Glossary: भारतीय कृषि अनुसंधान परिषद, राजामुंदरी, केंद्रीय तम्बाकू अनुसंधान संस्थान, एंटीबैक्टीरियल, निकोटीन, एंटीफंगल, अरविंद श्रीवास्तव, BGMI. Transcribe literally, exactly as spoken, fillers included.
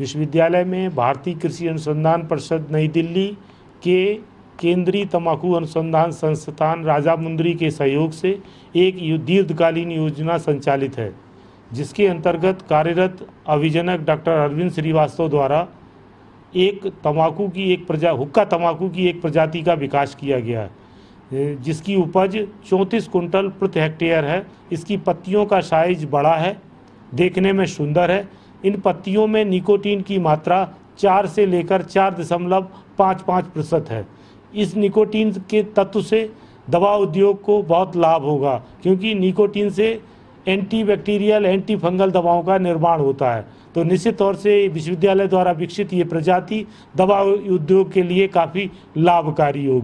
विश्वविद्यालय में भारतीय कृषि अनुसंधान परिषद नई दिल्ली के केंद्रीय तम्बाकू अनुसंधान संस्थान राजामुंदरी के सहयोग से एक दीर्घकालीन योजना संचालित है, जिसके अंतर्गत कार्यरत अभिजनक डॉक्टर अरविंद श्रीवास्तव द्वारा एक तम्बाकू की एक प्रजा हुक्का तम्बाकू की एक प्रजाति का विकास किया गया है, जिसकी उपज चौंतीस कुंटल प्रति हेक्टेयर है। इसकी पत्तियों का साइज बड़ा है, देखने में सुंदर है। इन पत्तियों में निकोटीन की मात्रा चार से लेकर चार दशमलव पाँच पाँच प्रतिशत है। इस निकोटीन के तत्व से दवा उद्योग को बहुत लाभ होगा, क्योंकि निकोटीन से एंटीबैक्टीरियल एंटीफंगल दवाओं का निर्माण होता है। तो निश्चित तौर से विश्वविद्यालय द्वारा विकसित ये प्रजाति दवा उद्योग के लिए काफ़ी लाभकारी होगी।